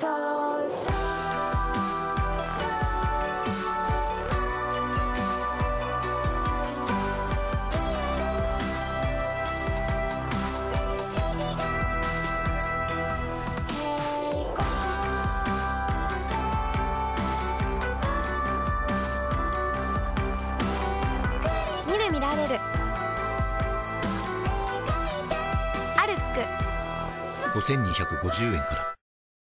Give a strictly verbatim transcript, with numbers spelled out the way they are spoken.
見る見られるごせんにひゃくごじゅうえんから。